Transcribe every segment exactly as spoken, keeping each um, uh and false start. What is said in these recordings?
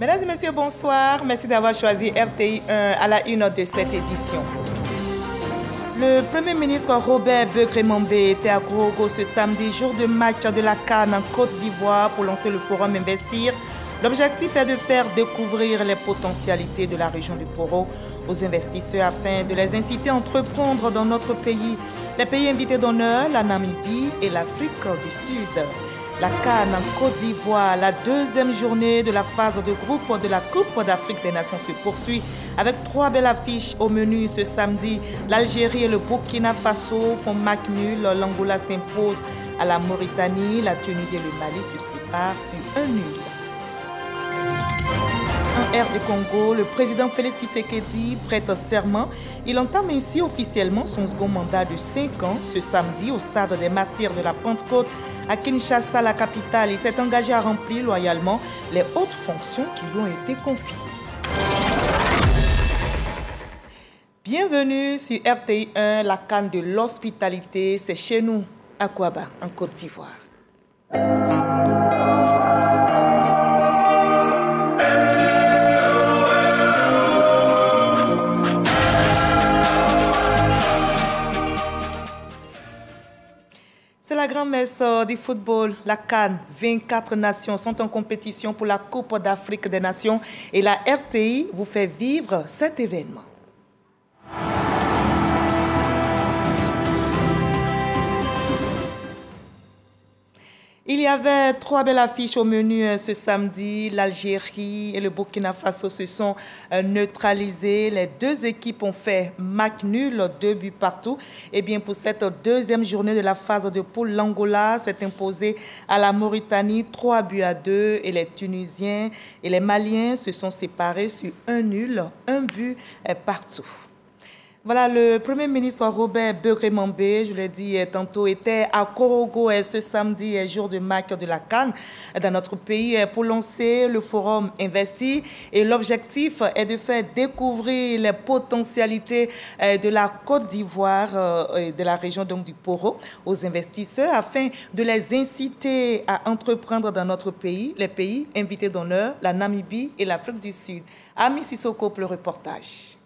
Mesdames et messieurs, bonsoir. Merci d'avoir choisi R T I un à la une de cette édition. Le Premier ministre Robert Beugré Mambé était à Kourogo ce samedi, jour de match de la CAN en Côte d'Ivoire pour lancer le forum Investir. L'objectif est de faire découvrir les potentialités de la région du Poro aux investisseurs afin de les inciter à entreprendre dans notre pays. Les pays invités d'honneur, la Namibie et l'Afrique du Sud. La CAN en Côte d'Ivoire, la deuxième journée de la phase de groupe de la Coupe d'Afrique des Nations se poursuit avec trois belles affiches au menu ce samedi. L'Algérie et le Burkina Faso font match nul, l'Angola s'impose à la Mauritanie, la Tunisie et le Mali se séparent sur un nul. En R du Congo, le président Félix Tshisekedi prête serment. Il entame ainsi officiellement son second mandat de cinq ans ce samedi au stade des Martyrs de la Pentecôte à Kinshasa, la capitale. Il s'est engagé à remplir loyalement les hautes fonctions qui lui ont été confiées. Bienvenue sur R T I un, la CAN de l'hospitalité. C'est chez nous, à Kouaba, en Côte d'Ivoire. La grand-messe du football, la CAN, vingt-quatre nations sont en compétition pour la Coupe d'Afrique des Nations et la R T I vous fait vivre cet événement. Il y avait trois belles affiches au menu ce samedi. L'Algérie et le Burkina Faso se sont neutralisés. Les deux équipes ont fait match nul, deux buts partout. Et bien pour cette deuxième journée de la phase de poule, l'Angola s'est imposée à la Mauritanie, trois buts à deux. Et les Tunisiens et les Maliens se sont séparés sur un nul, un but partout. Voilà, le Premier ministre Robert Beugré Mambé, je l'ai dit tantôt, était à Kourogo ce samedi, jour de match de la CAN dans notre pays, pour lancer le forum Investi. Et l'objectif est de faire découvrir les potentialités de la Côte d'Ivoire, de la région donc du Poro, aux investisseurs, afin de les inciter à entreprendre dans notre pays, les pays invités d'honneur, la Namibie et l'Afrique du Sud. Ami Sissoko pour le reportage.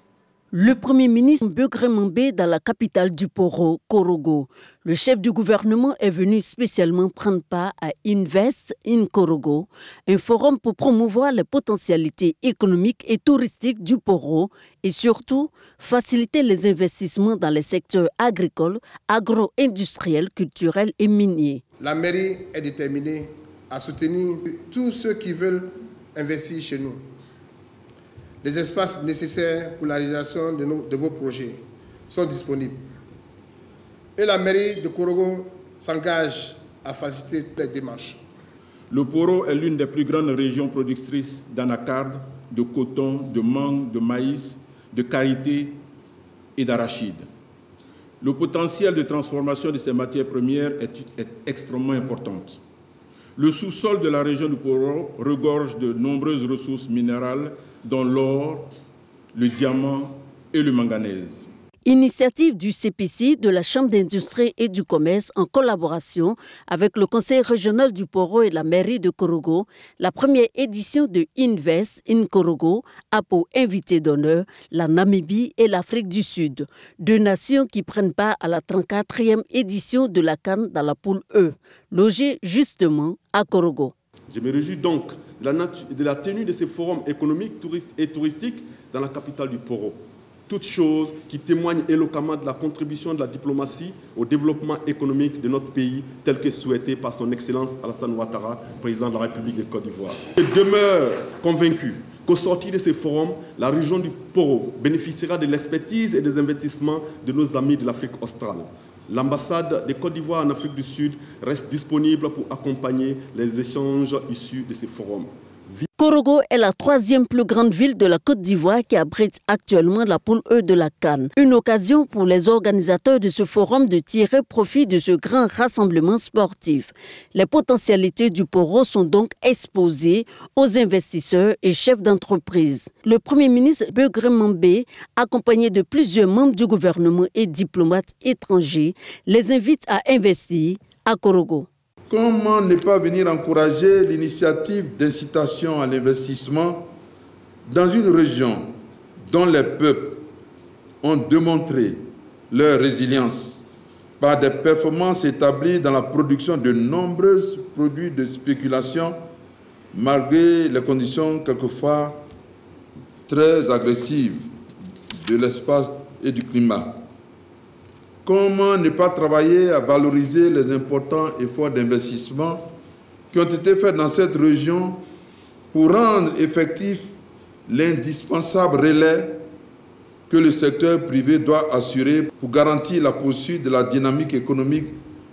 Le Premier ministre Beugré Mambé dans la capitale du Poro, Kourogo. Le chef du gouvernement est venu spécialement prendre part à Invest in Kourogo, un forum pour promouvoir les potentialités économiques et touristiques du Poro et surtout faciliter les investissements dans les secteurs agricoles, agro-industriels, culturels et miniers. La mairie est déterminée à soutenir tous ceux qui veulent investir chez nous. Les espaces nécessaires pour la réalisation de, nos, de vos projets sont disponibles. Et la mairie de Kourogo s'engage à faciliter toutes les démarches. Le Poro est l'une des plus grandes régions productrices d'anacarde, de coton, de mangue, de maïs, de karité et d'arachide. Le potentiel de transformation de ces matières premières est, est extrêmement important. Le sous-sol de la région du Poro regorge de nombreuses ressources minérales dont l'or, le diamant et le manganèse. Initiative du C P C, de la Chambre d'industrie et du commerce en collaboration avec le Conseil régional du Poro et la mairie de Kourogo, la première édition de Invest in Kourogo a pour invité d'honneur la Namibie et l'Afrique du Sud, deux nations qui prennent part à la trente-quatrième édition de la CAN dans la poule E, logée justement à Kourogo. Je me réjouis donc de la, nature, de la tenue de ces forums économiques tourist et touristiques dans la capitale du Poro. Toutes choses qui témoignent éloquemment de la contribution de la diplomatie au développement économique de notre pays, tel que souhaité par son Excellence Alassane Ouattara, président de la République de Côte d'Ivoire. Je demeure convaincu qu'au sortir de ces forums, la région du Poro bénéficiera de l'expertise et des investissements de nos amis de l'Afrique australe. L'ambassade de Côte d'Ivoire en Afrique du Sud reste disponible pour accompagner les échanges issus de ces forums. Kourogo est la troisième plus grande ville de la Côte d'Ivoire qui abrite actuellement la poule E de la CAN. Une occasion pour les organisateurs de ce forum de tirer profit de ce grand rassemblement sportif. Les potentialités du Poro sont donc exposées aux investisseurs et chefs d'entreprise. Le Premier ministre Beugré Mambé, accompagné de plusieurs membres du gouvernement et diplomates étrangers, les invite à investir à Kourogo. Comment ne pas venir encourager l'initiative d'incitation à l'investissement dans une région dont les peuples ont démontré leur résilience par des performances établies dans la production de nombreux produits de spéculation, malgré les conditions quelquefois très agressives de l'espace et du climat. Comment ne pas travailler à valoriser les importants efforts d'investissement qui ont été faits dans cette région pour rendre effectif l'indispensable relais que le secteur privé doit assurer pour garantir la poursuite de la dynamique économique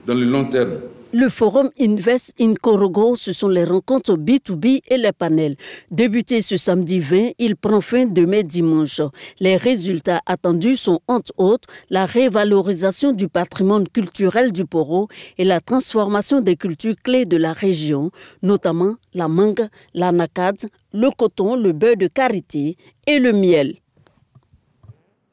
dans le long terme. Le forum Invest in Corogo, ce sont les rencontres B deux B et les panels. Débuté ce samedi vingt, il prend fin demain dimanche. Les résultats attendus sont entre autres la révalorisation du patrimoine culturel du Poro et la transformation des cultures clés de la région, notamment la mangue, la nacade, le coton, le beurre de karité et le miel.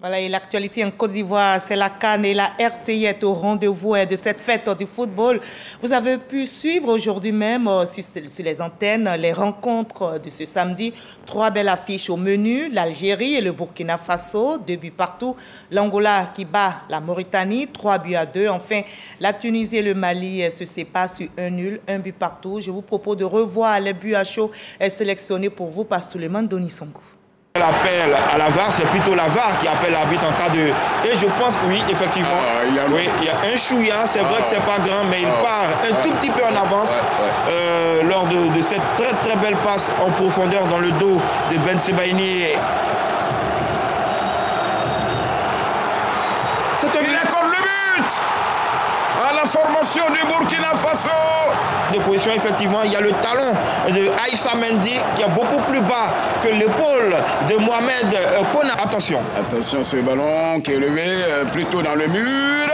Voilà, et l'actualité en Côte d'Ivoire, c'est la CAN et la R T I est au rendez-vous de cette fête du football. Vous avez pu suivre aujourd'hui même sur les antennes les rencontres de ce samedi. Trois belles affiches au menu, l'Algérie et le Burkina Faso, deux buts partout. L'Angola qui bat la Mauritanie, trois buts à deux. Enfin, la Tunisie et le Mali se séparent sur un nul, un but partout. Je vous propose de revoir les buts à chaud sélectionnés pour vous par Souleymane Doni Sonko. L'appel à la V A R, c'est plutôt la V A R qui appelle l'arbitre en cas de... Et je pense que oui, effectivement, ah, il, y a oui, il y a un chouïa, c'est ah, vrai que c'est pas grand, mais il ah, part un ah, tout petit peu en avance ah, ah, euh, lors de, de cette très très belle passe en profondeur dans le dos de Ben Sebaini. Il accorde le but à la formation du Burkina Faso. De position, effectivement, il y a le talon de Aïssa Mendy qui est beaucoup plus bas que l'épaule de Mohamed Kona. Attention. Attention, ce ballon qui est levé plutôt dans le mur.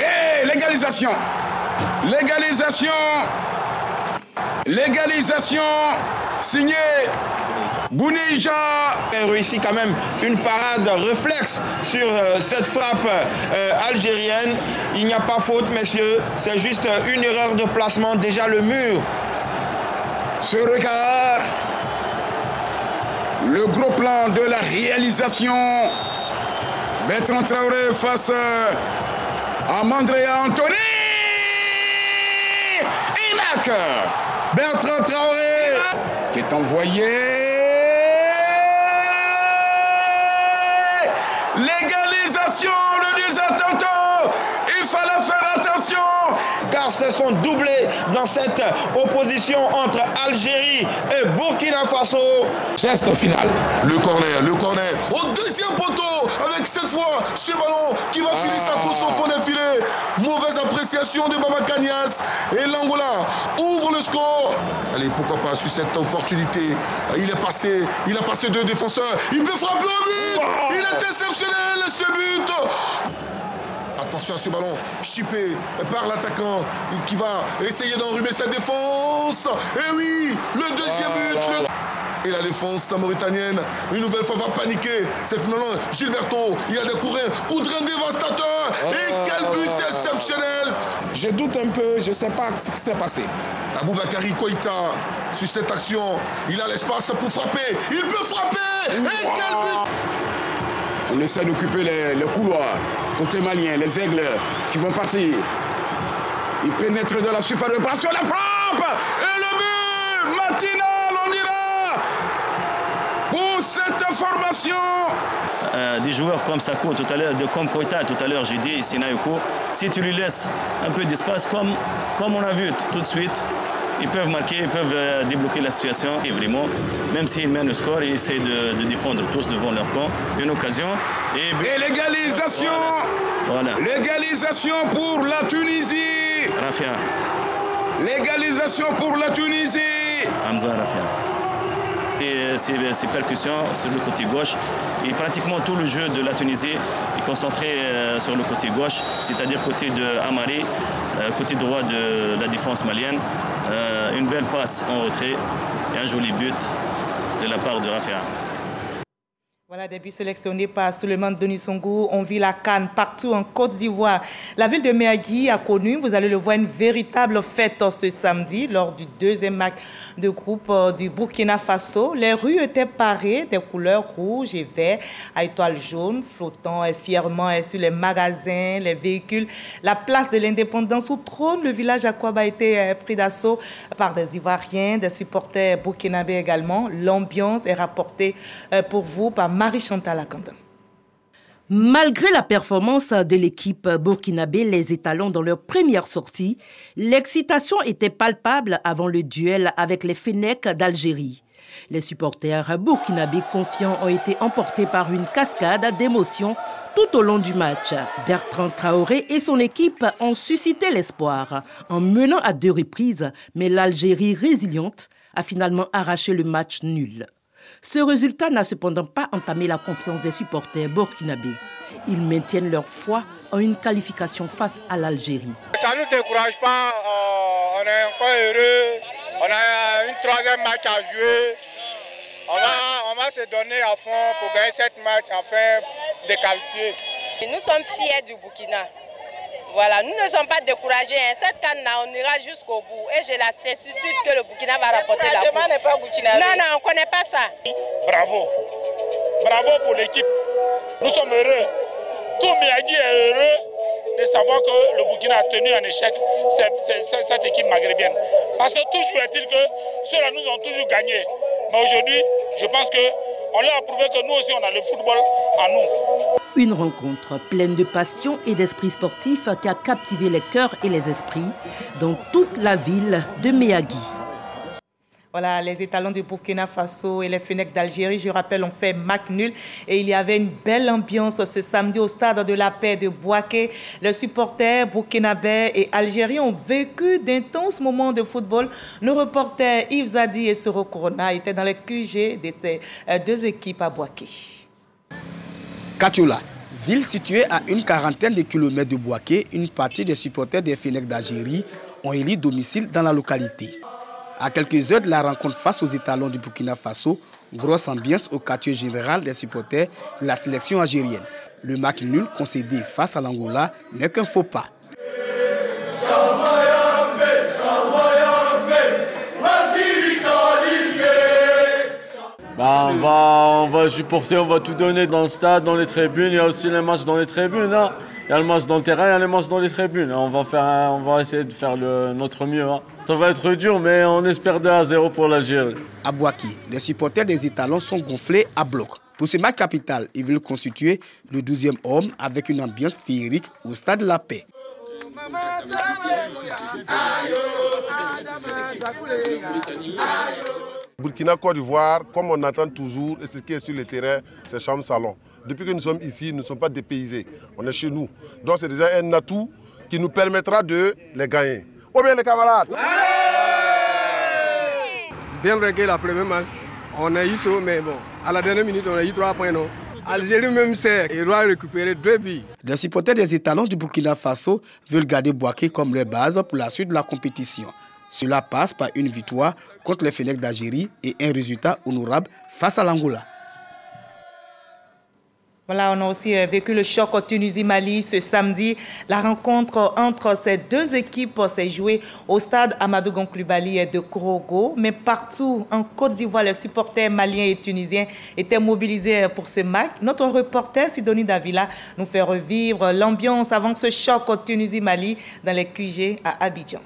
Et l'égalisation. L'égalisation. L'égalisation signée Bounija. Elle réussit quand même une parade réflexe sur euh, cette frappe euh, algérienne. Il n'y a pas faute, messieurs. C'est juste euh, une erreur de placement. Déjà le mur. Ce regard. Le gros plan de la réalisation. Bertrand Traoré face à Mandrea Anthony. Il marque. Bertrand Traoré. Qui est envoyé. L'égalisation, le désattentat, il fallait faire attention. Car se sont doublés dans cette opposition entre Algérie et Burkina Faso. Geste final. Le corner, le corner. Au deuxième poteau, avec cette fois ce ballon qui va ah. finir sa course au fond des filets. Mauvaise appréciation de Babacar Niasse et l'Angola ouvre le score. Allez, pourquoi pas sur cette opportunité. Il est passé, il a passé deux défenseurs. Il peut frapper au but. Wow. Il est exceptionnel ce but. Attention à ce ballon, chippé par l'attaquant qui va essayer d'enrhumer cette défense. Et oui, le deuxième ah, but. Là, là. Le... Et la défense mauritanienne, une nouvelle fois, va paniquer. C'est finalement Gilberto. Il a découvert un coup de rein dévastateur. Ah, et quel but ah, exceptionnel. Je doute un peu, je ne sais pas ce qui s'est passé. Aboubakari Koïta, sur cette action, il a l'espace pour frapper. Il peut frapper. Et ah. quel but. On essaie d'occuper les, les couloirs. Côté malien, les aigles qui vont partir. Ils pénètrent dans la surface de pression, la frappe et le but matinal, on dira, pour cette formation. Euh, des joueurs comme Sako tout à l'heure, comme Koïta tout à l'heure, j'ai dit, Sinayoko, si tu lui laisses un peu d'espace, comme, comme on a vu tout de suite, ils peuvent marquer, ils peuvent euh, débloquer la situation. Et vraiment, même s'ils mènent le score, ils essaient de, de défendre tous devant leur camp. Une occasion. Et, et l'égalisation. Voilà. L'égalisation pour la Tunisie. Rafia. L'égalisation pour la Tunisie. Hamza Rafia. Et ses, ses percussions sur le côté gauche. Et pratiquement tout le jeu de la Tunisie est concentré euh, sur le côté gauche, c'est-à-dire côté de Amari, euh, côté droit de la défense malienne. Euh, une belle passe en retrait et un joli but de la part de Rafia. Voilà des buts sélectionnés par Souleymane Denis Songo. On vit la CAN partout en Côte d'Ivoire. La ville de Méagui a connu, vous allez le voir, une véritable fête ce samedi lors du deuxième match de groupe du Burkina Faso. Les rues étaient parées des couleurs rouge et vert à étoiles jaunes, flottant et fièrement sur les magasins, les véhicules. La place de l'Indépendance où trône le village à Kouaba a été pris d'assaut par des Ivoiriens, des supporters burkinabés également. L'ambiance est rapportée pour vous par Marie-Chantal Akanda. Malgré la performance de l'équipe burkinabé, les étalons dans leur première sortie, l'excitation était palpable avant le duel avec les Fennecs d'Algérie. Les supporters burkinabés confiants ont été emportés par une cascade d'émotions tout au long du match. Bertrand Traoré et son équipe ont suscité l'espoir en menant à deux reprises, mais l'Algérie résiliente a finalement arraché le match nul. Ce résultat n'a cependant pas entamé la confiance des supporters burkinabés. Ils maintiennent leur foi en une qualification face à l'Algérie. Ça ne nous décourage pas, on est encore heureux, on a une troisième match à jouer. On va, on va se donner à fond pour gagner cette match afin de qualifier. Nous sommes fiers du Burkina. Voilà, nous ne sommes pas découragés. Cette canne-là, on ira jusqu'au bout. Et j'ai la certitude que le Burkina va rapporter la coupe. Le n'est pas Burkina. Non, non, on ne connaît pas ça. Bravo. Bravo pour l'équipe. Nous sommes heureux. Tout Méagui est heureux de savoir que le Burkina a tenu en échec cette, cette équipe maghrébienne. Parce que toujours est-il que ceux-là nous ont toujours gagné. Mais aujourd'hui, je pense qu'on leur a prouvé que nous aussi, on a le football à nous. Une rencontre pleine de passion et d'esprit sportif qui a captivé les cœurs et les esprits dans toute la ville de Méagui. Voilà, les étalons du Burkina Faso et les Fennecs d'Algérie, je rappelle, ont fait match nul. Et il y avait une belle ambiance ce samedi au stade de la Paix de Bouaké. Les supporters burkinabais et algériens ont vécu d'intenses moments de football. Nos reporters Yves Zadi et Soro Corona étaient dans les Q G des deux équipes à Bouaké. Katiola, ville située à une quarantaine de kilomètres de Bouaké, une partie des supporters des Fennecs d'Algérie ont élu domicile dans la localité. À quelques heures de la rencontre face aux étalons du Burkina Faso, grosse ambiance au quartier général des supporters de la sélection algérienne. Le match nul concédé face à l'Angola n'est qu'un faux pas. Bah, on, va, on va supporter, on va tout donner dans le stade, dans les tribunes. Il y a aussi les matchs dans les tribunes. Hein. Il y a le match dans le terrain, il y a les matchs dans les tribunes. On va, faire, on va essayer de faire le, notre mieux. Hein. Ça va être dur, mais on espère deux à zéro pour l'Algérie. À Bouaké, les supporters des étalons sont gonflés à bloc. Pour ce match capital, ils veulent constituer le douzième homme avec une ambiance féerique au stade de la Paix. Burkina, Côte d'Ivoire, comme on attend toujours, et ce qui est sur le terrain, c'est chambre salon. Depuis que nous sommes ici, nous ne sommes pas dépaysés, on est chez nous. Donc c'est déjà un atout qui nous permettra de les gagner. Oh bien les camarades! C'est bien vrai que la première match, on a eu ça, mais bon, à la dernière minute, on a eu trois points, non? Algérie même sait, il doit récupérer deux buts. Les supporters des étalons du Burkina Faso veulent garder Bouaké comme leur base pour la suite de la compétition. Cela passe par une victoire contre les Fennecs d'Algérie et un résultat honorable face à l'Angola. Voilà, on a aussi vécu le choc au Tunisie-Mali ce samedi. La rencontre entre ces deux équipes s'est jouée au stade Amadou Gon-Coulibaly de Korogo. Mais partout en Côte d'Ivoire, les supporters maliens et tunisiens étaient mobilisés pour ce match. Notre reporter Sidonie Davila nous fait revivre l'ambiance avant ce choc au Tunisie-Mali dans les Q G à Abidjan.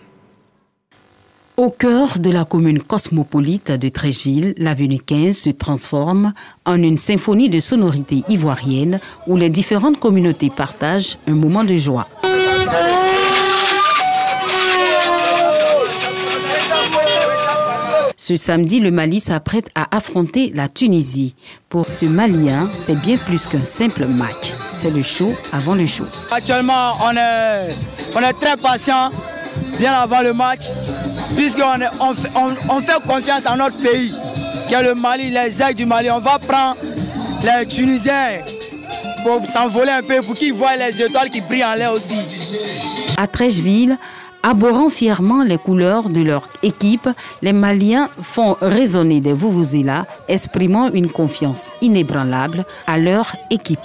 Au cœur de la commune cosmopolite de Treichville, l'avenue quinze se transforme en une symphonie de sonorités ivoiriennes où les différentes communautés partagent un moment de joie. Ce samedi, le Mali s'apprête à affronter la Tunisie. Pour ce Malien, c'est bien plus qu'un simple match. C'est le show avant le show. Actuellement, on est, on est très patient, bien avant le match. Puisqu'on on, on, on fait confiance à notre pays, qui est le Mali, les aigles du Mali. On va prendre les Tunisiens pour s'envoler un peu, pour qu'ils voient les étoiles qui brillent en l'air aussi. À Treichville, Arborant fièrement les couleurs de leur équipe, les Maliens font résonner des vuvuzelas, exprimant une confiance inébranlable à leur équipe.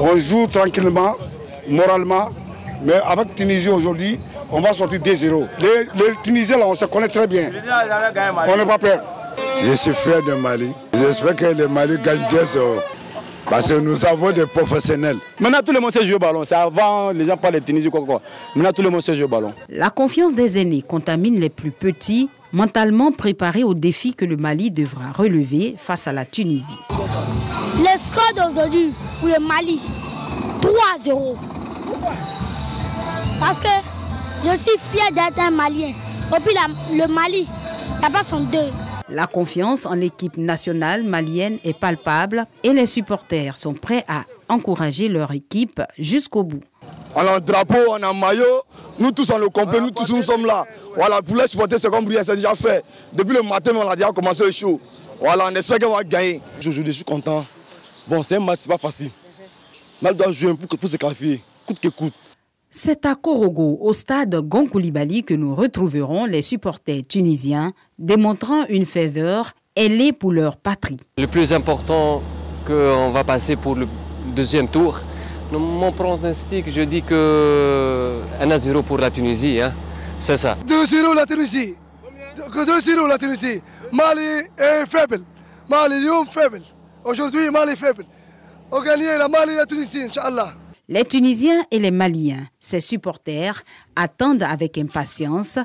On joue tranquillement, moralement, mais avec Tunisie aujourd'hui, on va sortir deux zéro. Les, les Tunisiens, là, on se connaît très bien. On n'a pas peur. Je suis fier de Mali. J'espère que le Mali gagne deux zéro. Parce que nous avons des professionnels. Maintenant, tout le monde sait jouer au ballon. C'est avant, les gens parlaient de Tunisie, quoi, quoi. Maintenant, tout le monde sait jouer au ballon. La confiance des aînés contamine les plus petits, mentalement préparés aux défis que le Mali devra relever face à la Tunisie. Le score d'aujourd'hui pour le Mali, trois zéro. Pourquoi? Parce que je suis fier d'être un Malien. Et puis la, le Mali, la base sont deux. La confiance en l'équipe nationale malienne est palpable et les supporters sont prêts à encourager leur équipe jusqu'au bout. On a un drapeau, on a un maillot, nous tous on le complet, nous tous nous sommes là. Voilà, pour les supporters, c'est comme c'est déjà fait. Depuis le matin, on a déjà commencé le show. Voilà, on espère qu'on va gagner. Je, je, je suis content. Bon, c'est un match, c'est pas facile. Mal doit jouer pour, pour se qualifier, coûte que coûte. C'est à Korogo, au stade Gon Coulibaly, que nous retrouverons les supporters tunisiens démontrant une ferveur ailée pour leur patrie. Le plus important, qu'on va passer pour le deuxième tour. Mon pronostic, je dis que un à zéro pour la Tunisie, hein. C'est ça. deux zéro la Tunisie. deux zéro la Tunisie. Mali est faible. Mali est faible. Aujourd'hui, Mali est faible. On gagne la Mali et la Tunisie, Inch'Allah. Les Tunisiens et les Maliens, ses supporters, attendent avec impatience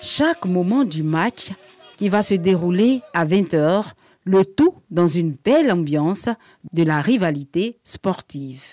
chaque moment du match qui va se dérouler à vingt heures, le tout dans une belle ambiance de la rivalité sportive.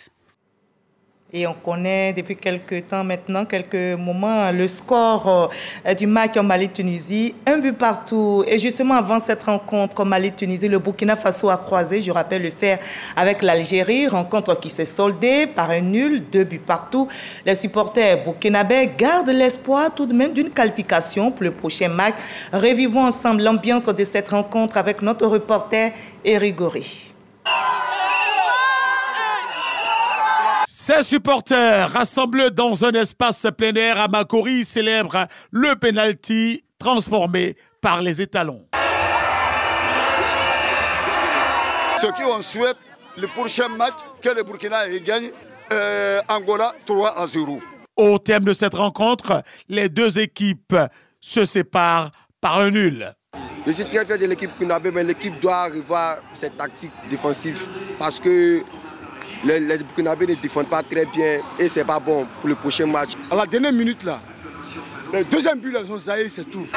Et on connaît depuis quelques temps maintenant, quelques moments, le score euh, du match en Mali-Tunisie, un but partout. Et justement, avant cette rencontre en Mali-Tunisie, le Burkina Faso a croisé, je rappelle, le fer avec l'Algérie, rencontre qui s'est soldée par un nul, deux buts partout. Les supporters burkinabés gardent l'espoir tout de même d'une qualification pour le prochain match. Revivons ensemble l'ambiance de cette rencontre avec notre reporter Erigori. Ses supporters rassemblés dans un espace plein air à Makori célèbrent le penalty transformé par les étalons. Ce qu'on souhaite, le prochain match, que le Burkina gagne euh, Angola trois à zéro. Au terme de cette rencontre, les deux équipes se séparent par un nul. Je suis très fier de l'équipe burkinabé, mais l'équipe doit revoir ses tactiques défensives parce que Les, les Burkinabés ne défendent pas très bien et c'est pas bon pour le prochain match. À la dernière minute là, le deuxième but là, c'est tout.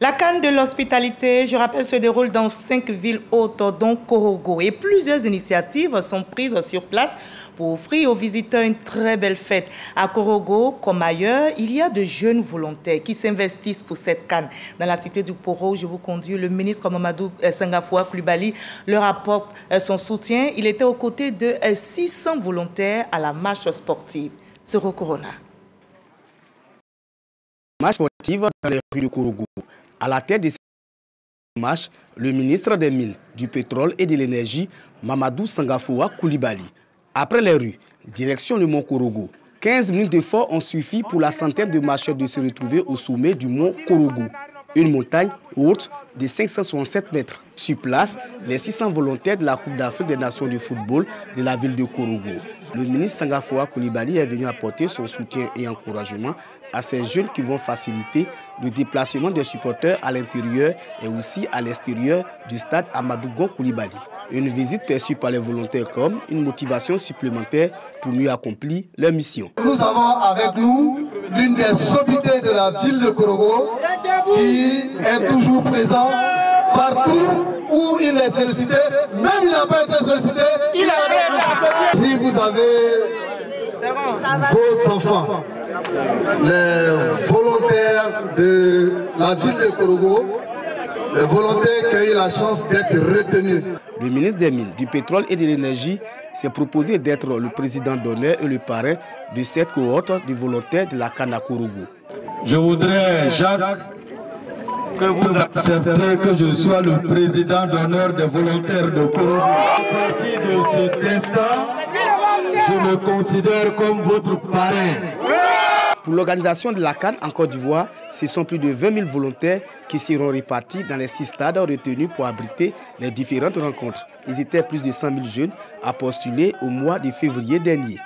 La CAN de l'hospitalité, je rappelle, se déroule dans cinq villes hautes, dont Korogo. Et plusieurs initiatives sont prises sur place pour offrir aux visiteurs une très belle fête. À Korogo, comme ailleurs, il y a de jeunes volontaires qui s'investissent pour cette CAN. Dans la cité du Poro, je vous conduis, le ministre Mamadou Sangafoua Coulibaly leur apporte son soutien. Il était aux côtés de six cents volontaires à la marche sportive. Soro Corona. Marche sportive dans les rues de Korogo. À la tête de cette marche, le ministre des Mines, du Pétrole et de l'Énergie, Mamadou Sangafoua Coulibaly. Après les rues, direction le mont Korogo. quinze minutes d'efforts ont suffi pour la centaine de marcheurs de se retrouver au sommet du mont Korogo, une montagne haute de cinq cent soixante-sept mètres. Sur place, les six cents volontaires de la Coupe d'Afrique des Nations de football de la ville de Korogo. Le ministre Sangafoua Coulibaly est venu apporter son soutien et encouragement à ces jeunes qui vont faciliter le déplacement des supporters à l'intérieur et aussi à l'extérieur du stade Amadou Gon Coulibaly. Une visite perçue par les volontaires comme une motivation supplémentaire pour mieux accomplir leur mission. Nous avons avec nous l'une des sommités de la ville de Korogo qui est toujours présent partout où il est sollicité. Même il n'a pas été sollicité, il a été. Si vous avez vos enfants, les volontaires de la ville de Korogo, les volontaires qui ont eu la chance d'être retenus. Le ministre des Mines, du Pétrole et de l'Énergie s'est proposé d'être le président d'honneur et le parrain de cette cohorte de volontaires de la CAN à Korogo. Je voudrais, Jacques, que vous acceptez que je sois le président d'honneur des volontaires de Korogo. À partir de ce destin, Je me considère comme votre parrain. Pour l'organisation de la CAN en Côte d'Ivoire, ce sont plus de vingt mille volontaires qui seront répartis dans les six stades retenus pour abriter les différentes rencontres. Ils étaient plus de cent mille jeunes à postuler au mois de février dernier.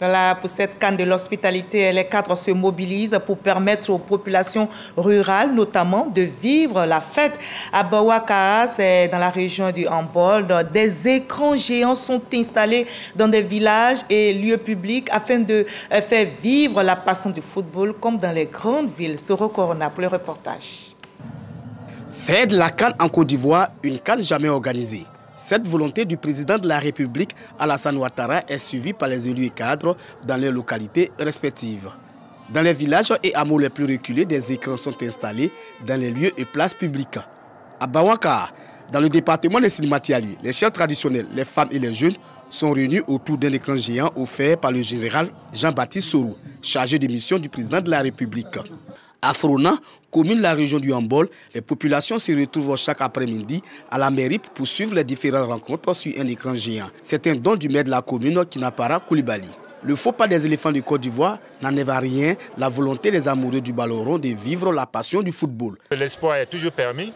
Dans la, pour cette CAN de l'hospitalité, les cadres se mobilisent pour permettre aux populations rurales, notamment, de vivre la fête. À Bouaké, c'est dans la région du Hambol, des écrans géants sont installés dans des villages et lieux publics afin de faire vivre la passion du football comme dans les grandes villes. Soro Corona pour le reportage. Faire de la CAN en Côte d'Ivoire, une CAN jamais organisée. Cette volonté du président de la République, Alassane Ouattara, est suivie par les élus et cadres dans leurs localités respectives. Dans les villages et hameaux les plus reculés, des écrans sont installés dans les lieux et places publiques. À Bouaké, dans le département de Silimatiali, les chefs traditionnels, les femmes et les jeunes sont réunis autour d'un écran géant offert par le général Jean-Baptiste Soro, chargé de mission du président de la République. À Frona, commune de la région du Hambol, les populations se retrouvent chaque après-midi à la mairie pour suivre les différentes rencontres sur un écran géant. C'est un don du maire de la commune, Adama Poulibaly. Le faux pas des éléphants de Côte d'Ivoire n'en est à rien. La volonté des amoureux du ballon rond de vivre la passion du football. L'espoir est toujours permis.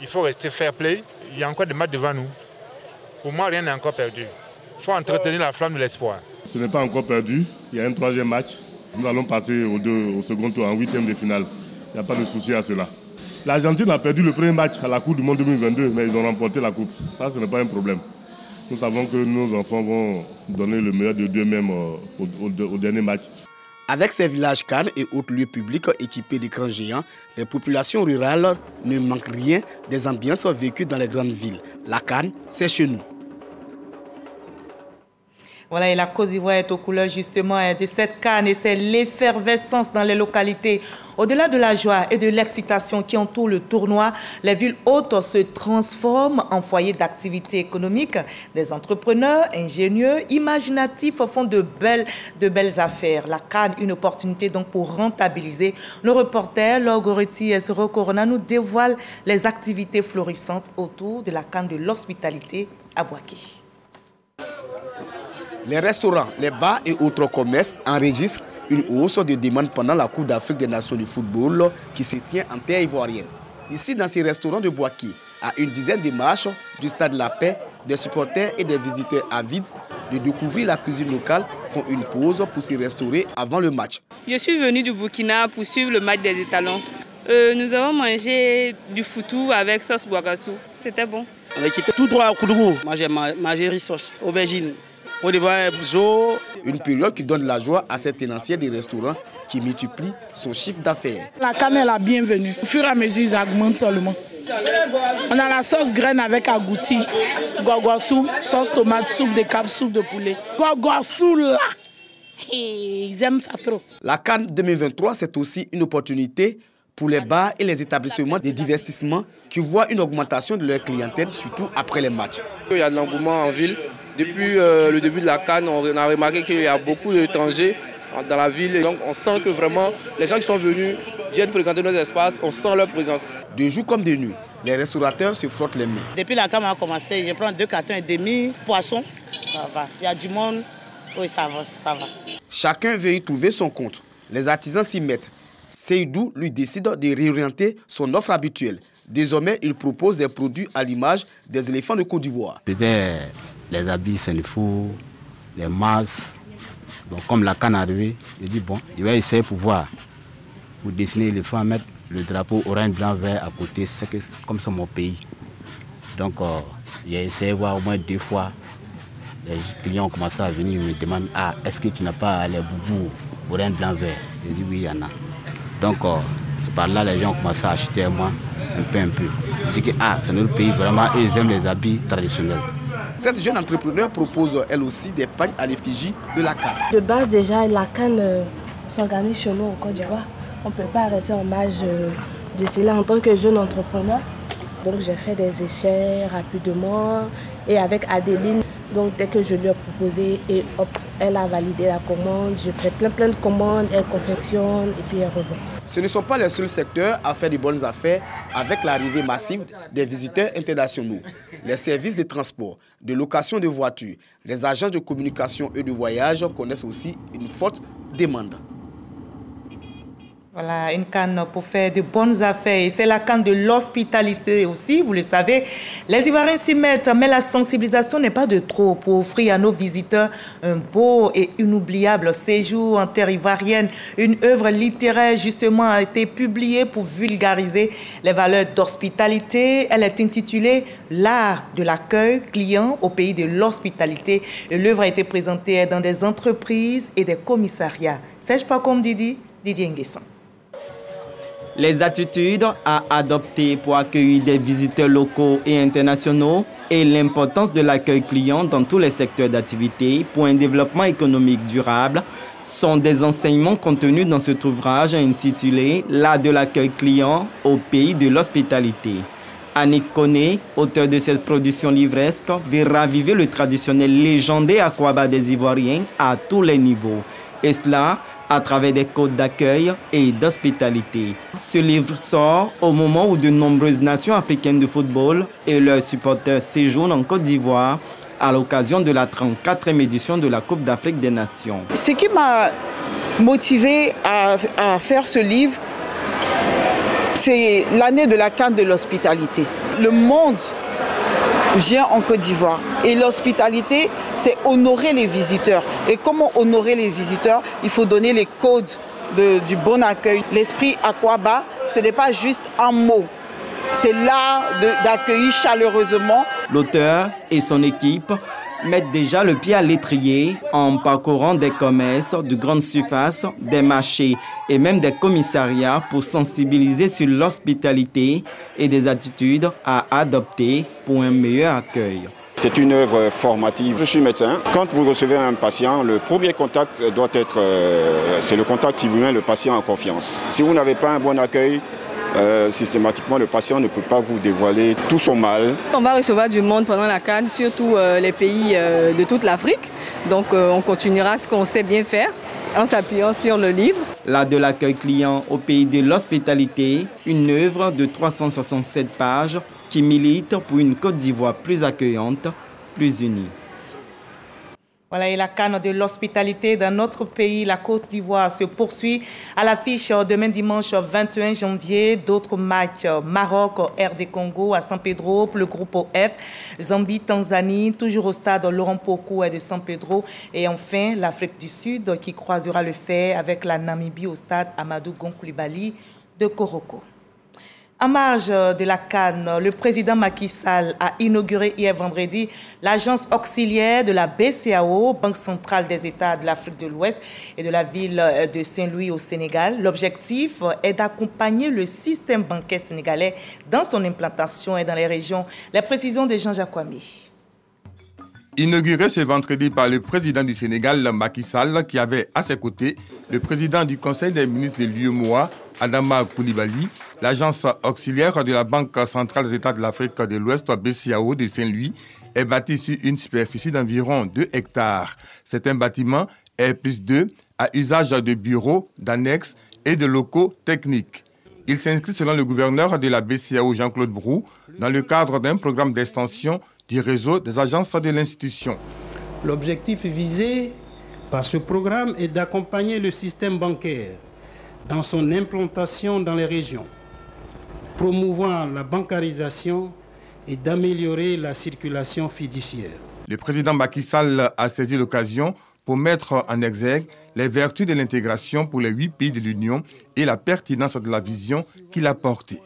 Il faut rester fair play. Il y a encore des matchs devant nous. Pour moi, rien n'est encore perdu. Il faut entretenir la flamme de l'espoir. Ce n'est pas encore perdu. Il y a un troisième match. Nous allons passer au, deux, au second tour, en huitième de finale. Il n'y a pas de souci à cela. L'Argentine a perdu le premier match à la Coupe du Monde deux mille vingt-deux, mais ils ont remporté la Coupe. Ça, ce n'est pas un problème. Nous savons que nos enfants vont donner le meilleur de d'eux-mêmes au, au, au dernier match. Avec ces villages CAN et autres lieux publics équipés d'écrans géants, les populations rurales ne manquent rien des ambiances vécues dans les grandes villes. La CAN, c'est chez nous. Voilà, et la Côte d'Ivoire est aux couleurs justement de cette CAN et c'est l'effervescence dans les localités. Au-delà de la joie et de l'excitation qui entoure le tournoi, les villes hautes se transforment en foyers d'activité économique. Des entrepreneurs, ingénieux, imaginatifs font de belles, de belles affaires. La CAN, une opportunité donc pour rentabiliser. Le reporter Logoriti Soro Corona nous dévoile les activités florissantes autour de la CAN de l'hospitalité à Bouaké. Les restaurants, les bars et autres commerces enregistrent une hausse de demande pendant la Coupe d'Afrique des Nations du football qui se tient en terre ivoirienne. Ici, dans ces restaurants de Bouaké, à une dizaine de marches du Stade La Paix, des supporters et des visiteurs avides de découvrir la cuisine locale font une pause pour se restaurer avant le match. Je suis venu du Burkina pour suivre le match des étalons. Euh, nous avons mangé du foutou avec sauce Bouagassou. C'était bon. On a quitté tout droit à Koudougou. Manger, manger rissoche, aubergine. Une période qui donne la joie à ces tenanciers des restaurants qui multiplient son chiffre d'affaires. La CAN est la bienvenue. Au fur et à mesure, ils augmentent seulement. On a la sauce graine avec agouti, guaguassou, sauce tomate, soupe de cap, soupe de poulet. Guaguassou là, ils aiment ça trop. La CAN deux mille vingt-trois, c'est aussi une opportunité pour les bars et les établissements de divertissement qui voient une augmentation de leur clientèle, surtout après les matchs. Il y a de l'engouement en ville. Depuis euh, le début de la CAN, on a remarqué qu'il y a beaucoup d'étrangers dans la ville. Et donc on sent que vraiment, les gens qui sont venus viennent fréquenter nos espaces, on sent leur présence. De jour comme de nuit, les restaurateurs se frottent les mains. Depuis la CAN a commencé, je prends deux cartons et demi, poisson, ça va. Il y a du monde, oui ça va, ça va. Chacun veut y trouver son compte. Les artisans s'y mettent. Seydou lui décide de réorienter son offre habituelle. Désormais, il propose des produits à l'image des éléphants de Côte d'Ivoire. Les habits, c'est le four, les masques. Donc comme la CAN est arrivée, je dis bon, il va essayer pour voir. Pour dessiner les femmes, mettre le drapeau orange, blanc, vert à côté, c'est comme c'est mon pays. Donc euh, j'ai essayé de voir au moins deux fois. Les clients ont commencé à venir, ils me demandent, ah, est-ce que tu n'as pas les boubous orange, blanc, vert? Je dis oui, il y en a. Donc euh, par là, les gens ont commencé à acheter moi, un peu, un peu. Je dis que ah, c'est notre pays, vraiment, ils aiment les habits traditionnels. Cette jeune entrepreneur propose elle aussi des pagnes à l'effigie de la CAN. De base déjà, la CAN euh, s'organise chez nous au Côte d'Ivoire. On ne peut pas rester en marge euh, de cela en tant que jeune entrepreneur. Donc j'ai fait des essais rapidement et avec Adeline. Donc dès que je lui ai proposé, et hop, elle a validé la commande, je fais plein plein de commandes, elle confectionne et puis elle revend. Ce ne sont pas les seuls secteurs à faire de bonnes affaires avec l'arrivée massive des visiteurs internationaux. Les services de transport, de location de voitures, les agences de communication et de voyage connaissent aussi une forte demande. Voilà, une C A N pour faire de bonnes affaires. C'est la C A N de l'hospitalité aussi, vous le savez. Les Ivoiriens s'y mettent, mais la sensibilisation n'est pas de trop pour offrir à nos visiteurs un beau et inoubliable séjour en terre ivoirienne. Une œuvre littéraire, justement, a été publiée pour vulgariser les valeurs d'hospitalité. Elle est intitulée « L'art de l'accueil client au pays de l'hospitalité ». L'œuvre a été présentée dans des entreprises et des commissariats. Sais-je pas comme Didi Didier N'Guessan. Les attitudes à adopter pour accueillir des visiteurs locaux et internationaux et l'importance de l'accueil client dans tous les secteurs d'activité pour un développement économique durable sont des enseignements contenus dans cet ouvrage intitulé « L'art de l'accueil client au pays de l'hospitalité ». Annick Koné, auteur de cette production livresque, veut raviver le traditionnel légendaire aquaba des Ivoiriens à tous les niveaux. Et cela à travers des codes d'accueil et d'hospitalité. Ce livre sort au moment où de nombreuses nations africaines de football et leurs supporters séjournent en Côte d'Ivoire à l'occasion de la trente-quatrième édition de la Coupe d'Afrique des Nations. Ce qui m'a motivée à, à faire ce livre, c'est l'année de la C A N de l'hospitalité. Le monde vient en Côte d'Ivoire. Et l'hospitalité, c'est honorer les visiteurs. Et comment honorer les visiteurs? Il faut donner les codes de, du bon accueil. L'esprit aquaba, ce n'est pas juste un mot. C'est l'art d'accueillir chaleureusement. L'auteur et son équipe mettent déjà le pied à l'étrier en parcourant des commerces, de grandes surfaces, des marchés et même des commissariats pour sensibiliser sur l'hospitalité et des attitudes à adopter pour un meilleur accueil. C'est une œuvre formative. Je suis médecin. Quand vous recevez un patient, le premier contact doit être, euh, c'est le contact qui vous met le patient en confiance. Si vous n'avez pas un bon accueil, Euh, systématiquement, le patient ne peut pas vous dévoiler tout son mal. On va recevoir du monde pendant la C A N, surtout euh, les pays euh, de toute l'Afrique. Donc euh, on continuera ce qu'on sait bien faire en s'appuyant sur le livre. L'art de l'accueil client au pays de l'hospitalité, une œuvre de trois cent soixante-sept pages qui milite pour une Côte d'Ivoire plus accueillante, plus unie. Voilà, et la C A N de l'hospitalité dans notre pays, la Côte d'Ivoire, se poursuit à l'affiche demain dimanche vingt et un janvier. D'autres matchs, Maroc, R D Congo, à San Pedro, pour le groupe F, Zambie, Tanzanie, toujours au stade Laurent Pokou de San Pedro. Et enfin, l'Afrique du Sud qui croisera le fer avec la Namibie au stade Amadou Gonkoulibaly de Koroko. En marge de la C A N, le président Macky Sall a inauguré hier vendredi l'agence auxiliaire de la B C E A O, Banque centrale des États de l'Afrique de l'Ouest et de la ville de Saint-Louis au Sénégal. L'objectif est d'accompagner le système bancaire sénégalais dans son implantation et dans les régions. Les précisions de Jean-Jacques Ouamé. Inauguré ce vendredi par le président du Sénégal, Macky Sall, qui avait à ses côtés le président du Conseil des ministres de l'U E M O A, Adama Poulibaly, l'agence auxiliaire de la Banque centrale des États de l'Afrique de l'Ouest, B C E A O de Saint-Louis, est bâtie sur une superficie d'environ deux hectares. C'est un bâtiment R plus deux à usage de bureaux, d'annexes et de locaux techniques. Il s'inscrit, selon le gouverneur de la B C E A O, Jean-Claude Brou, dans le cadre d'un programme d'extension du réseau des agences de l'institution. L'objectif visé par ce programme est d'accompagner le système bancaire dans son implantation dans les régions, promouvoir la bancarisation et d'améliorer la circulation fiduciaire. Le président Macky Sall a saisi l'occasion pour mettre en exergue les vertus de l'intégration pour les huit pays de l'Union et la pertinence de la vision qu'il a portée.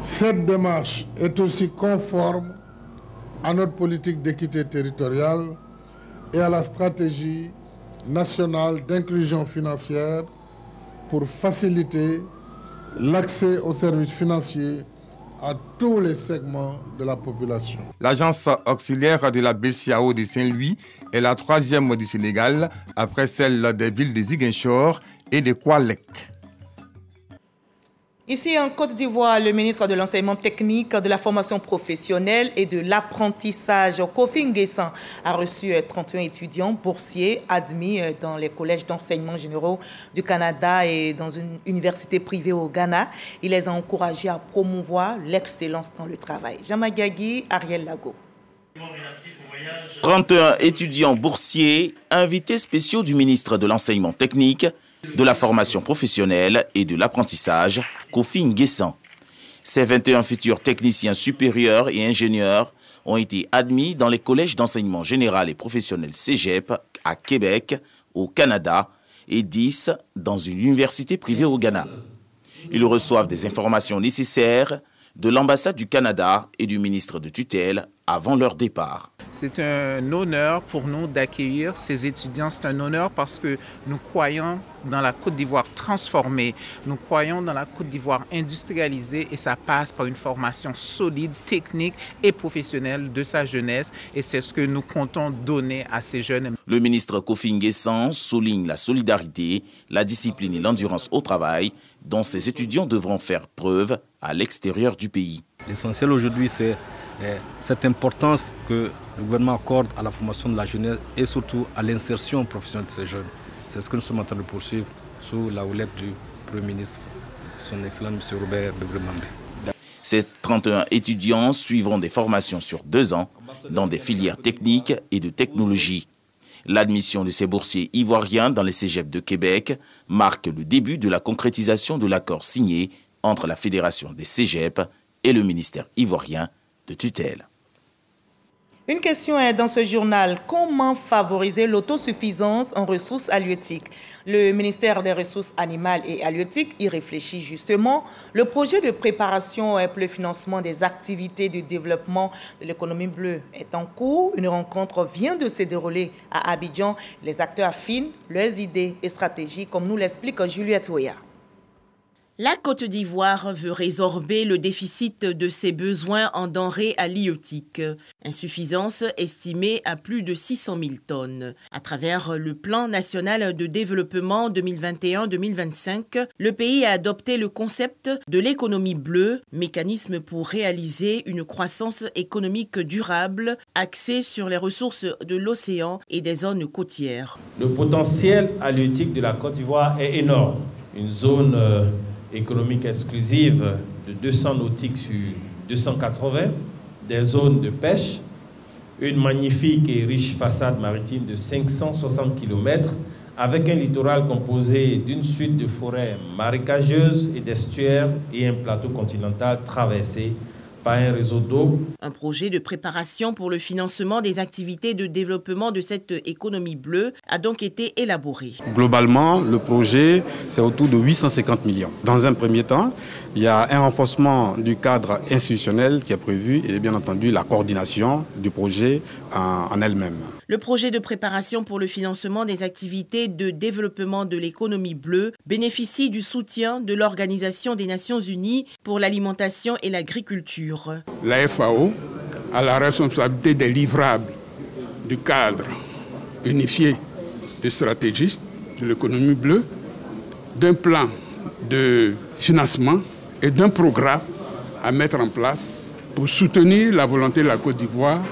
Cette démarche est aussi conforme à notre politique d'équité territoriale et à la stratégie nationale d'inclusion financière pour faciliter l'accès aux services financiers à tous les segments de la population. L'agence auxiliaire de la B C E A O de Saint-Louis est la troisième du Sénégal, après celle des villes de Ziguinchor et de Koualek. Ici en Côte d'Ivoire, le ministre de l'Enseignement technique, de la formation professionnelle et de l'apprentissage, Koffi N'Guessan, a reçu trente et un étudiants boursiers admis dans les collèges d'enseignement généraux du Canada et dans une université privée au Ghana. Il les a encouragés à promouvoir l'excellence dans le travail. Jamagagi, Ariel Lago. trente et un étudiants boursiers, invités spéciaux du ministre de l'Enseignement technique, de la formation professionnelle et de l'apprentissage, Koffi N'Guessan. Ces vingt et un futurs techniciens supérieurs et ingénieurs ont été admis dans les collèges d'enseignement général et professionnel cégep à Québec, au Canada, et dix dans une université privée au Ghana. Ils reçoivent des informations nécessaires de l'ambassade du Canada et du ministre de tutelle avant leur départ. C'est un honneur pour nous d'accueillir ces étudiants. C'est un honneur parce que nous croyons dans la Côte d'Ivoire transformée. Nous croyons dans la Côte d'Ivoire industrialisée et ça passe par une formation solide, technique et professionnelle de sa jeunesse. Et c'est ce que nous comptons donner à ces jeunes. Le ministre Koffi N'Guessan souligne la solidarité, la discipline et l'endurance au travail dont ces étudiants devront faire preuve à l'extérieur du pays. L'essentiel aujourd'hui, c'est cette importance que le gouvernement accorde à la formation de la jeunesse et surtout à l'insertion professionnelle de ces jeunes. C'est ce que nous sommes en train de poursuivre sous la houlette du Premier ministre, son Excellence M. Robert Beugré Mambé. Ces trente et un étudiants suivront des formations sur deux ans dans des filières techniques et de technologie. L'admission de ces boursiers ivoiriens dans les cégeps de Québec marque le début de la concrétisation de l'accord signé entre la Fédération des cégeps et le ministère ivoirien de tutelle. Une question est dans ce journal. Comment favoriser l'autosuffisance en ressources halieutiques? Le ministère des Ressources animales et halieutiques y réfléchit justement. Le projet de préparation pour le financement des activités de développement de l'économie bleue est en cours. Une rencontre vient de se dérouler à Abidjan. Les acteurs affinent leurs idées et stratégies, comme nous l'explique Juliette Ouya. La Côte d'Ivoire veut résorber le déficit de ses besoins en denrées halieutiques, insuffisance estimée à plus de six cent mille tonnes. À travers le plan national de développement deux mille vingt et un deux mille vingt-cinq, le pays a adopté le concept de l'économie bleue, mécanisme pour réaliser une croissance économique durable axée sur les ressources de l'océan et des zones côtières. Le potentiel halieutique de la Côte d'Ivoire est énorme. Une zone Euh... économique exclusive de deux cents nautiques sur deux cent quatre-vingts, des zones de pêche, une magnifique et riche façade maritime de cinq cent soixante kilomètres avec un littoral composé d'une suite de forêts marécageuses et d'estuaires et un plateau continental traversé par un réseau d'eau. Un projet de préparation pour le financement des activités de développement de cette économie bleue a donc été élaboré. Globalement, le projet, c'est autour de huit cent cinquante millions. Dans un premier temps, il y a un renforcement du cadre institutionnel qui est prévu et bien entendu la coordination du projet en elle-même. Le projet de préparation pour le financement des activités de développement de l'économie bleue bénéficie du soutien de l'Organisation des Nations Unies pour l'alimentation et l'agriculture. La F A O a la responsabilité des livrables du cadre unifié de stratégie de l'économie bleue, d'un plan de financement et d'un programme à mettre en place pour soutenir la volonté de la Côte d'Ivoire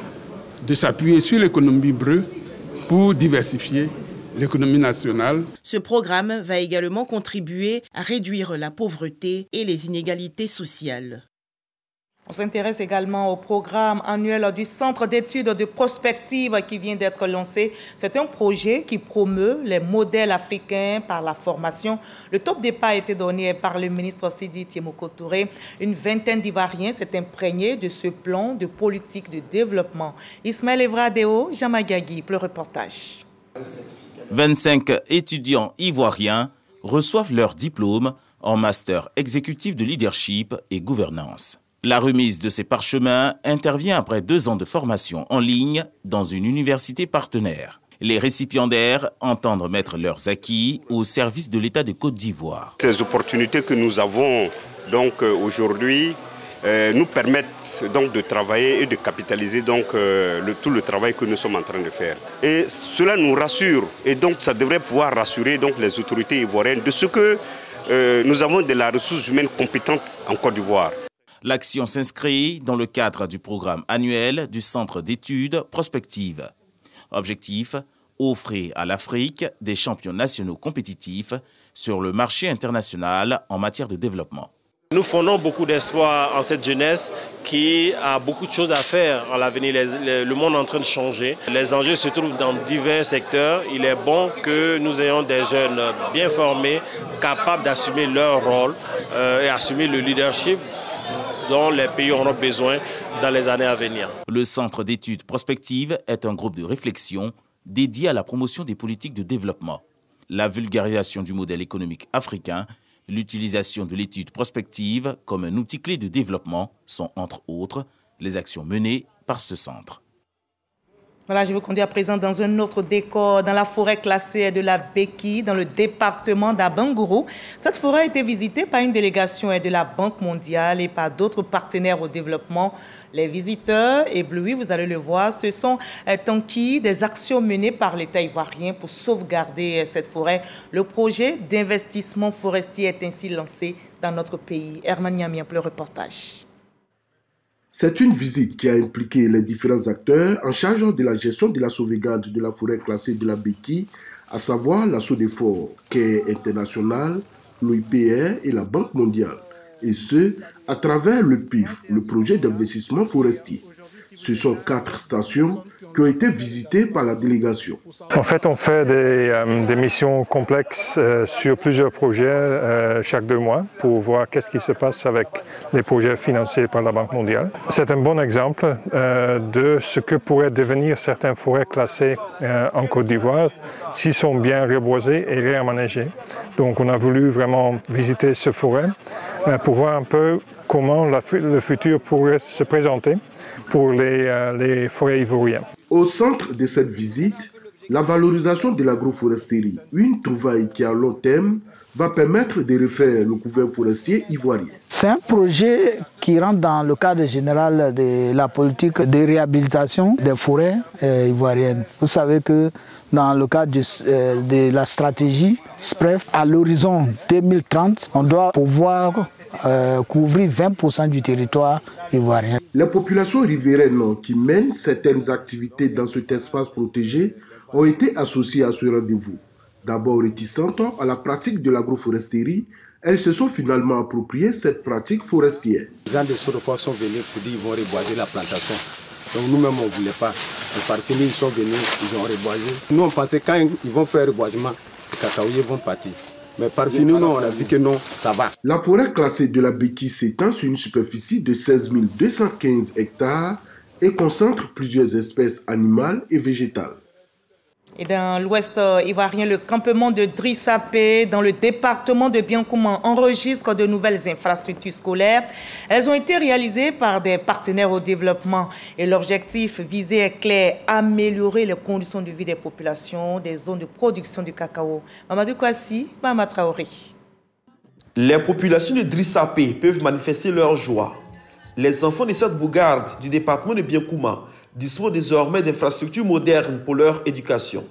de s'appuyer sur l'économie bleue pour diversifier l'économie nationale. Ce programme va également contribuer à réduire la pauvreté et les inégalités sociales. On s'intéresse également au programme annuel du Centre d'études de prospective qui vient d'être lancé. C'est un projet qui promeut les modèles africains par la formation. Le top départ a été donné par le ministre Sidi Thiemoko Touré. Une vingtaine d'Ivoiriens s'est imprégnée de ce plan de politique de développement. Ismaël Evradeo, Jamagagi, pour le reportage. vingt-cinq étudiants ivoiriens reçoivent leur diplôme en master exécutif de leadership et gouvernance. La remise de ces parchemins intervient après deux ans de formation en ligne dans une université partenaire. Les récipiendaires entendent mettre leurs acquis au service de l'État de Côte d'Ivoire. Ces opportunités que nous avons donc aujourd'hui euh, nous permettent donc de travailler et de capitaliser donc euh, le, tout le travail que nous sommes en train de faire. Et cela nous rassure et donc ça devrait pouvoir rassurer donc les autorités ivoiriennes de ce que euh, nous avons de la ressource humaine compétente en Côte d'Ivoire. L'action s'inscrit dans le cadre du programme annuel du Centre d'études prospectives. Objectif, offrir à l'Afrique des champions nationaux compétitifs sur le marché international en matière de développement. Nous fondons beaucoup d'espoir en cette jeunesse qui a beaucoup de choses à faire à l'avenir. Le monde est en train de changer. Les enjeux se trouvent dans divers secteurs. Il est bon que nous ayons des jeunes bien formés, capables d'assumer leur rôle et assumer le leadership dont les pays auront besoin dans les années à venir. Le Centre d'études prospectives est un groupe de réflexion dédié à la promotion des politiques de développement, la vulgarisation du modèle économique africain, l'utilisation de l'étude prospective comme un outil clé de développement sont, entre autres, les actions menées par ce centre. Voilà, je vous conduis à présent dans un autre décor, dans la forêt classée de la Béki, dans le département d'Abangourou. Cette forêt a été visitée par une délégation de la Banque mondiale et par d'autres partenaires au développement. Les visiteurs, éblouis, vous allez le voir, se sont enquis des actions menées par l'État ivoirien pour sauvegarder cette forêt. Le projet d'investissement forestier est ainsi lancé dans notre pays. Herman Niami, le reportage. C'est une visite qui a impliqué les différents acteurs en charge de la gestion de la sauvegarde de la forêt classée de la Béki, à savoir la SODEFOR, C A N International, l'O I P R et la Banque mondiale, et ce, à travers le P I F, le projet d'investissement forestier. Ce sont quatre stations qui ont été visitées par la délégation. En fait, on fait des, euh, des missions complexes euh, sur plusieurs projets euh, chaque deux mois pour voir qu'est-ce qui se passe avec les projets financés par la Banque mondiale. C'est un bon exemple euh, de ce que pourraient devenir certaines forêts classées euh, en Côte d'Ivoire s'ils sont bien reboisées et réaménagées. Donc on a voulu vraiment visiter ces forêts euh, pour voir un peu comment la, le futur pourrait se présenter pour les, euh, les forêts ivoiriennes. Au centre de cette visite, la valorisation de l'agroforesterie, une trouvaille qui, à long terme, va permettre de refaire le couvert forestier ivoirien. C'est un projet qui rentre dans le cadre général de la politique de réhabilitation des forêts euh, ivoiriennes. Vous savez que dans le cadre de, euh, de la stratégie S P R E F, à l'horizon deux mille trente, on doit pouvoir Euh, couvrir vingt pour cent du territoire ivoirien. Les populations riveraines qui mènent certaines activités dans cet espace protégé ont été associées à ce rendez-vous. D'abord réticentes à la pratique de l'agroforesterie, elles se sont finalement appropriées cette pratique forestière. Les gens de SODEFOR sont venus pour dire qu'ils vont reboiser la plantation. Donc nous-mêmes, on ne voulait pas. Les parfumés, ils sont venus, ils ont reboisé. Nous, on pensait quand ils vont faire reboisement, les cacaoyers vont partir. Mais par fini, non, on a vu que non, ça va. La forêt classée de la Béki s'étend sur une superficie de seize mille deux cent quinze hectares et concentre plusieurs espèces animales et végétales. Et dans l'ouest ivoirien, le campement de Drissapé, dans le département de Biankouman, enregistre de nouvelles infrastructures scolaires. Elles ont été réalisées par des partenaires au développement. Et l'objectif visé est clair, améliorer les conditions de vie des populations, des zones de production du cacao. Mamadou Kouassi, Mahama Traoré. Les populations de Drissapé peuvent manifester leur joie. Les enfants de cette bourgade du département de Biankouman disposent désormais d'infrastructures modernes pour leur éducation.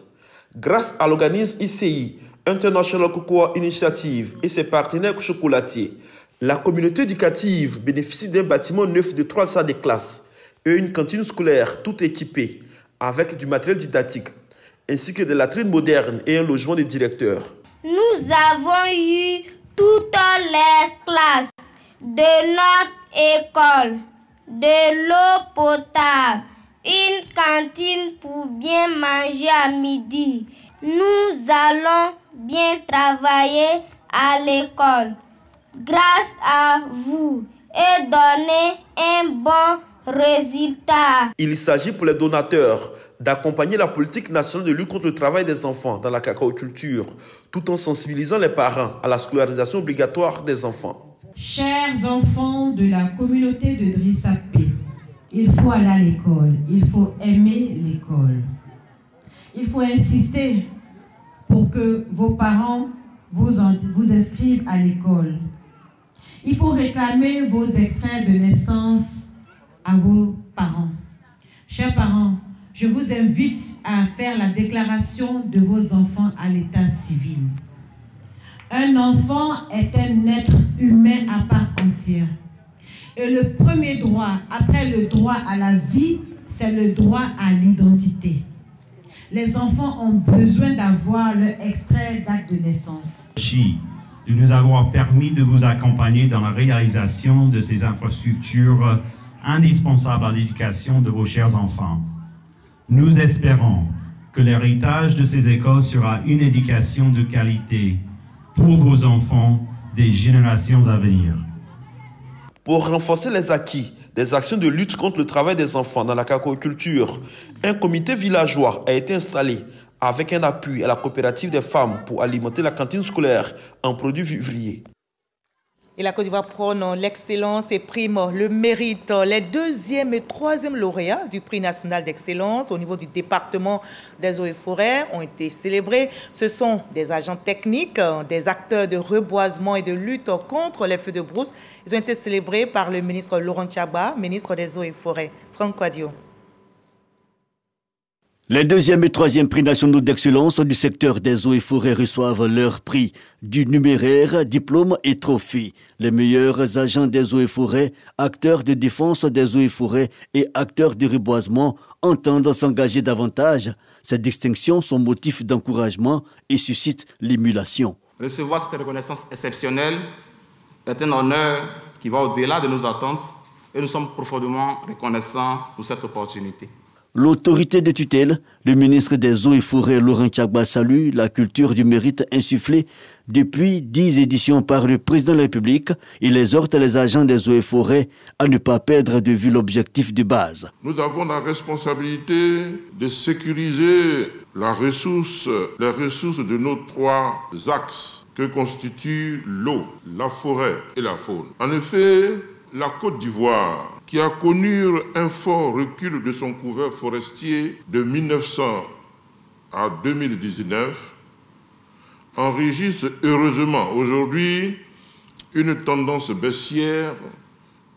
Grâce à l'organisme I C I, International Cocoa Initiative, et ses partenaires chocolatiers, la communauté éducative bénéficie d'un bâtiment neuf de trois salles de classe et une cantine scolaire tout équipée avec du matériel didactique, ainsi que des latrines modernes et un logement de directeur. Nous avons eu toutes les classes de notre école, de l'eau potable, une cantine pour bien manger à midi. Nous allons bien travailler à l'école. Grâce à vous et donner un bon résultat. Il s'agit pour les donateurs d'accompagner la politique nationale de lutte contre le travail des enfants dans la cacaoculture, tout en sensibilisant les parents à la scolarisation obligatoire des enfants. Chers enfants de la communauté de Drissapé, il faut aller à l'école, il faut aimer l'école. Il faut insister pour que vos parents vous, en, vous inscrivent à l'école. Il faut réclamer vos extraits de naissance à vos parents. Chers parents, je vous invite à faire la déclaration de vos enfants à l'état civil. Un enfant est un être humain à part entière. Et le premier droit, après le droit à la vie, c'est le droit à l'identité. Les enfants ont besoin d'avoir leur extrait d'acte de naissance. Merci de nous avoir permis de vous accompagner dans la réalisation de ces infrastructures indispensables à l'éducation de vos chers enfants. Nous espérons que l'héritage de ces écoles sera une éducation de qualité pour vos enfants des générations à venir. Pour renforcer les acquis des actions de lutte contre le travail des enfants dans la cacaoculture, un comité villageois a été installé avec un appui à la coopérative des femmes pour alimenter la cantine scolaire en produits vivriers. Et la Côte d'Ivoire prône l'excellence et prime le mérite. Les deuxième et troisième lauréats du prix national d'excellence au niveau du département des eaux et forêts ont été célébrés. Ce sont des agents techniques, des acteurs de reboisement et de lutte contre les feux de brousse. Ils ont été célébrés par le ministre Laurent Chakba, ministre des eaux et forêts. Franck Quadio. Les deuxième et troisième prix nationaux d'excellence du secteur des eaux et forêts reçoivent leur prix du numéraire, diplôme et trophée. Les meilleurs agents des eaux et forêts, acteurs de défense des eaux et forêts et acteurs de reboisement entendent s'engager davantage. Ces distinctions sont motifs d'encouragement et suscitent l'émulation. Recevoir cette reconnaissance exceptionnelle est un honneur qui va au-delà de nos attentes et nous sommes profondément reconnaissants pour cette opportunité. L'autorité de tutelle, le ministre des Eaux et Forêts, Laurent Chakba, salue la culture du mérite insufflée depuis dix éditions par le président de la République. Il exhorte les agents des Eaux et Forêts à ne pas perdre de vue l'objectif de base. Nous avons la responsabilité de sécuriser la ressource, les ressources de nos trois axes que constituent l'eau, la forêt et la faune. En effet, la Côte d'Ivoire, qui a connu un fort recul de son couvert forestier de mille neuf cents à deux mille dix-neuf, enregistre heureusement aujourd'hui une tendance baissière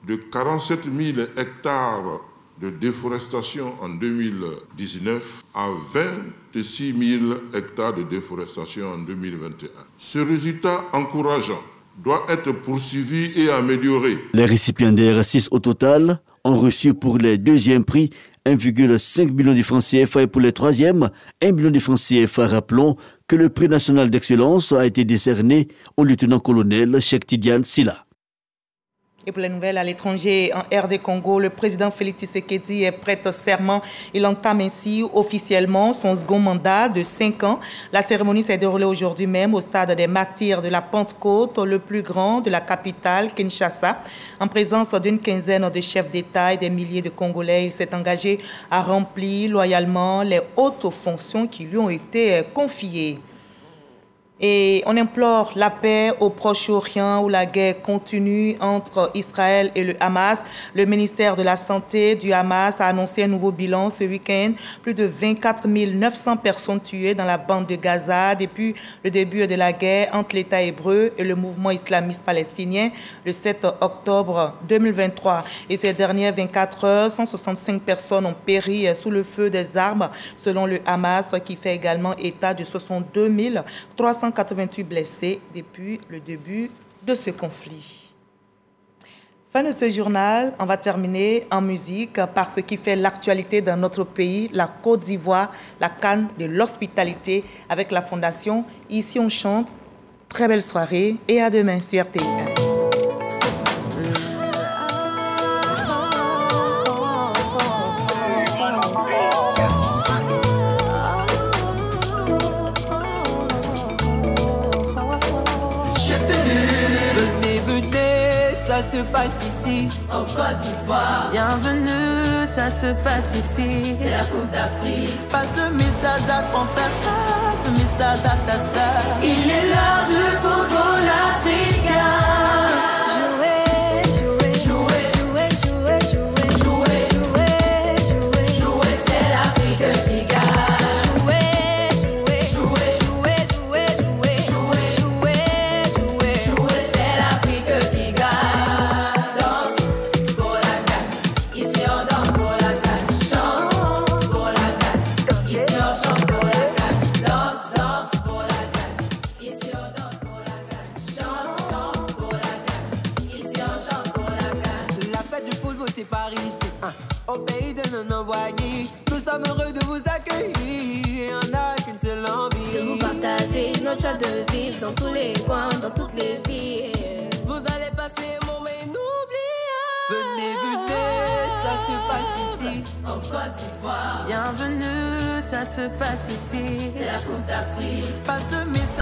de quarante-sept mille hectares de déforestation en deux mille dix-neuf à vingt-six mille hectares de déforestation en deux mille vingt et un. Ce résultat encourageant doit être poursuivi et amélioré. Les récipiendaires, six au total, ont reçu pour les deuxièmes prix un virgule cinq million de francs C F A et pour les troisièmes un million de francs C F A. Rappelons que le prix national d'excellence a été décerné au lieutenant-colonel Cheikh Tidiane Silla. Et pour les nouvelles à l'étranger, en R D Congo, le président Félix Tshisekedi est prêt au serment. Il entame ainsi officiellement son second mandat de cinq ans. La cérémonie s'est déroulée aujourd'hui même au stade des Martyrs de la Pentecôte, le plus grand de la capitale, Kinshasa. En présence d'une quinzaine de chefs d'État et des milliers de Congolais, il s'est engagé à remplir loyalement les hautes fonctions qui lui ont été confiées. Et on implore la paix au Proche-Orient où la guerre continue entre Israël et le Hamas. Le ministère de la Santé du Hamas a annoncé un nouveau bilan ce week-end. Plus de vingt-quatre mille neuf cents personnes tuées dans la bande de Gaza depuis le début de la guerre entre l'État hébreu et le mouvement islamiste palestinien le sept octobre deux mille vingt-trois. Et ces dernières vingt-quatre heures, cent soixante-cinq personnes ont péri sous le feu des armes, selon le Hamas, qui fait également état de soixante-deux mille trois cent quatre-vingt-huit blessés depuis le début de ce conflit. Fin de ce journal, on va terminer en musique par ce qui fait l'actualité dans notre pays, la Côte d'Ivoire, la C A N de l'hospitalité avec la Fondation Ici on chante. Très belle soirée et à demain sur R T I un. Ça se passe ici, en Côte d'Ivoire. Bienvenue, ça se passe ici. C'est la Coupe d'Afrique. Passe le message à ton frère, passe le message à ta soeur. Il est l'heure du football africain. Au pays de nos nombragis, nous sommes heureux de vous accueillir. On n'a qu'une seule envie, de vous partager notre choix de vivre dans tous les coins, dans toutes les villes. Vous allez passer mon mais n'oubliez. Venez goûter, ça se passe ici. En Côte d'Ivoire. Bienvenue, ça se passe ici. C'est la Coupe d'Afrique. Passe le message.